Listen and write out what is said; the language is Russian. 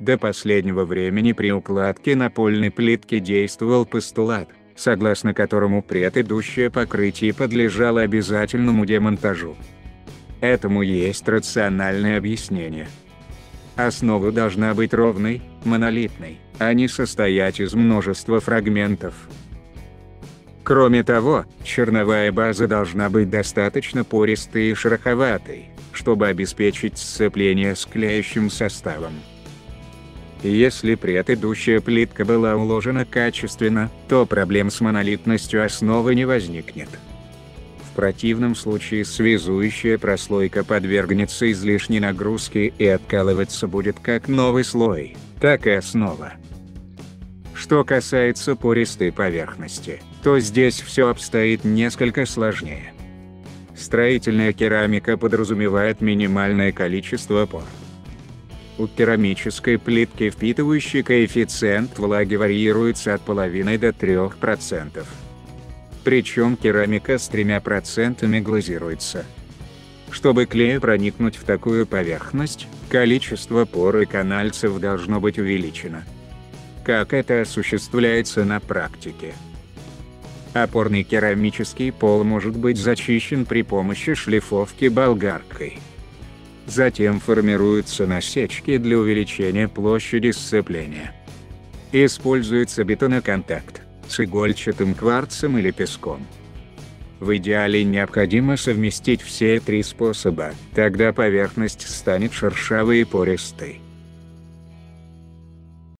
До последнего времени при укладке напольной плитки действовал постулат, согласно которому предыдущее покрытие подлежало обязательному демонтажу. Этому есть рациональное объяснение. Основа должна быть ровной, монолитной, а не состоять из множества фрагментов. Кроме того, черновая база должна быть достаточно пористой и шероховатой, чтобы обеспечить сцепление с клеящим составом. Если предыдущая плитка была уложена качественно, то проблем с монолитностью основы не возникнет. В противном случае связующая прослойка подвергнется излишней нагрузке и откалываться будет как новый слой, так и основа. Что касается пористой поверхности, то здесь все обстоит несколько сложнее. Строительная керамика подразумевает минимальное количество пор. У керамической плитки впитывающий коэффициент влаги варьируется от 0,5 до 3%. Причем керамика с 3% глазируется. Чтобы клею проникнуть в такую поверхность, количество пор и канальцев должно быть увеличено. Как это осуществляется на практике? Опорный керамический пол может быть зачищен при помощи шлифовки болгаркой. Затем формируются насечки для увеличения площади сцепления. Используется бетоноконтакт с игольчатым кварцем или песком. В идеале необходимо совместить все три способа, тогда поверхность станет шершавой и пористой.